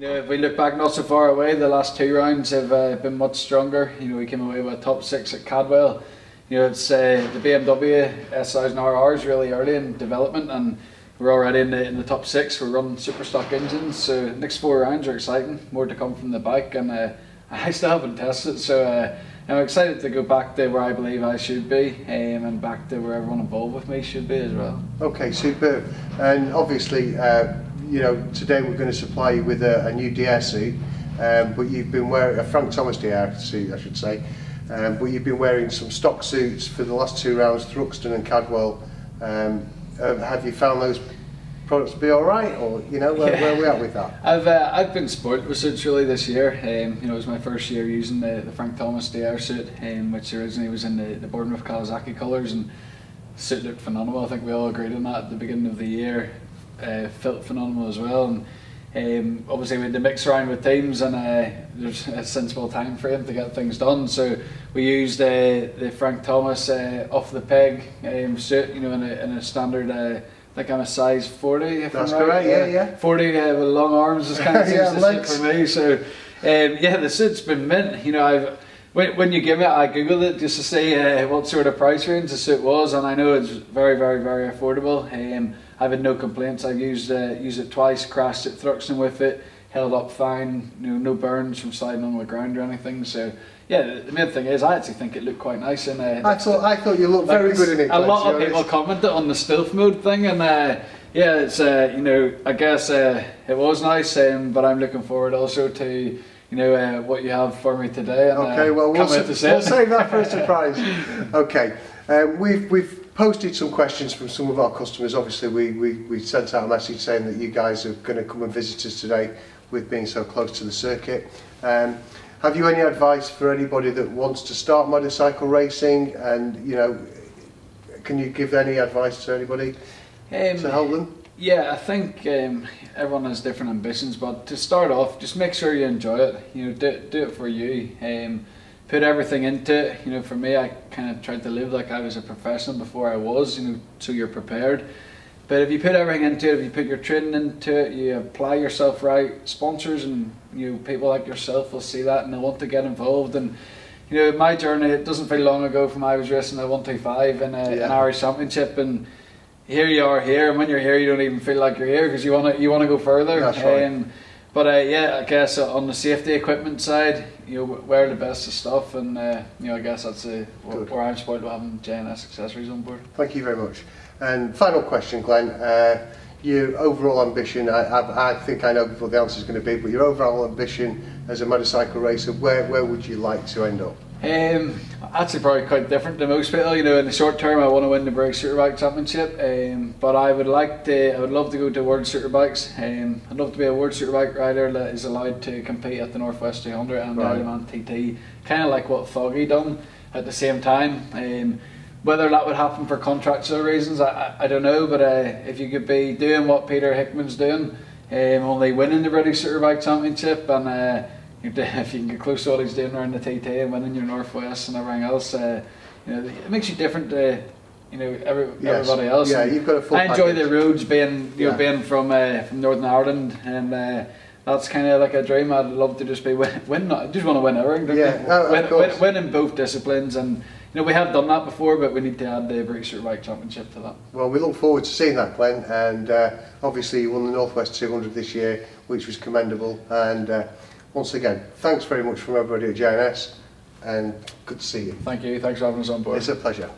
Yeah, if we look back not so far away, the last two rounds have been much stronger. You know, we came away with top six at Cadwell. You know, it's the BMW S1000RR is really early in development, and we're already in the top six. We're running super stock engines, so the next four rounds are exciting. More to come from the bike, and I still haven't tested, so I'm excited to go back to where I believe I should be, and back to where everyone involved with me should be as well. Okay, superb. And obviously, you know, today we're going to supply you with a new DSC, but you've been wearing a Frank Thomas DR suit, I should say. But you've been wearing some stock suits for the last two rounds, Thruxton and Cadwell. Have you found those products to be all right, or you know where are we at with that? I've been sport with suits really this year. You know, it was my first year using the Frank Thomas DR suit, which originally was in the Bournemouth Kawasaki colours, and the suit looked phenomenal. I think we all agreed on that at the beginning of the year. Felt phenomenal as well. And, obviously we had to mix around with teams, and there's a sensible time frame to get things done, so we used the Frank Thomas off the peg suit, you know, in a standard, I think I'm a size 40 if I'm right. That's correct, yeah. 40 with long arms is kind of legs for me, so yeah, the suit's been mint. You know, when you give it, I googled it just to see what sort of price range the suit was, and I know it's very, very, very affordable. I've had no complaints. I've used it twice, crashed at Thruxton with it, held up fine, you know, no burns from sliding on the ground or anything. So yeah, the main thing is I actually think it looked quite nice. And I thought you looked very good in it. A lot of people commented on the stealth mode thing, and yeah, it's you know, I guess it was nice, but I'm looking forward also to, you know, what you have for me today. And, okay, well, we'll save that for a surprise. Okay, we've posted some questions from some of our customers. Obviously, we sent out a message saying that you guys are going to come and visit us today with being so close to the circuit. Have you any advice for anybody that wants to start motorcycle racing, and, you know, can you give any advice to anybody to help them? Yeah, I think everyone has different ambitions, but to start off, just make sure you enjoy it. You know, do it for you. Put everything into it. You know, for me, I kind of tried to live like I was a professional before I was, you know, so you're prepared. But if you put everything into it, if you put your training into it, you apply yourself right, sponsors and, you know, people like yourself will see that and they'll want to get involved. And, you know, my journey, it doesn't feel long ago from I was racing the 125 in an Irish championship, and here you are here, and when you're here you don't even feel like you're here because you want to go further. That's right. But yeah, I guess on the safety equipment side, you know, wear the best of stuff, and you know, I guess that's where I'm spoiled with having J&S Accessories on board. Thank you very much. And final question, Glenn, your overall ambition, I think I know what the answer is going to be, but your overall ambition as a motorcycle racer, where would you like to end up? Actually probably quite different to most people. You know, in the short term I want to win the British Superbike Championship, but I would love to go to World Superbikes. I'd love to be a World Superbike rider that is allowed to compete at the Northwest 200 and the Alamant TT, kind of like what Foggy done at the same time. Whether that would happen for contractual reasons, I don't know, but if you could be doing what Peter Hickman's doing, only winning the British Superbike Championship, and if you can get close to what he's doing around the TT and winning your Northwest and everything else, you know, it makes you different to, you know, everybody else. Yeah, you've got a full package. I enjoy the roads, being, you know, being from Northern Ireland, and that's kind of like a dream. I'd love to just be win. I just want to win everything. Yeah, win in both disciplines, and you know, we have done that before, but we need to add the British Superbike Championship to that. Well, we look forward to seeing that, Glenn, and obviously you won the Northwest 200 this year, which was commendable, and. Once again, thanks very much from everybody at J&S, and good to see you. Thank you, thanks for having us on board. It's a pleasure.